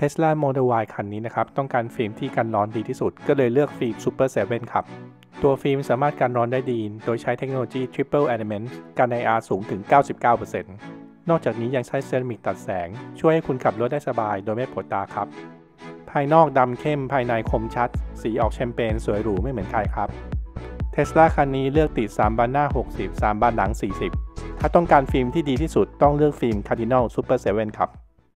Tesla Model Y คันนี้นะครับต้องการฟิล์มที่กันร้อนดีที่สุดก็เลยเลือกฟิล์ม Super 7 ครับตัวฟิล์มสามารถกันร้อนได้ดีโดยใช้เทคโนโลยี Triple Elements กันไออาร์สูงถึง 99% นอกจากนี้ยังใช้เซรามิกตัดแสงช่วยให้คุณขับรถได้สบายโดยไม่ปวดตาครับภายนอกดำเข้มภายในคมชัดสีออกแชมเปญสวยหรูไม่เหมือนใครครับ Tesla คันนี้เลือกติด3บานหน้า60 3บานหลัง40ถ้าต้องการฟิล์มที่ดีที่สุดต้องเลือกฟิล์ม Cardinal Super 7 ครับ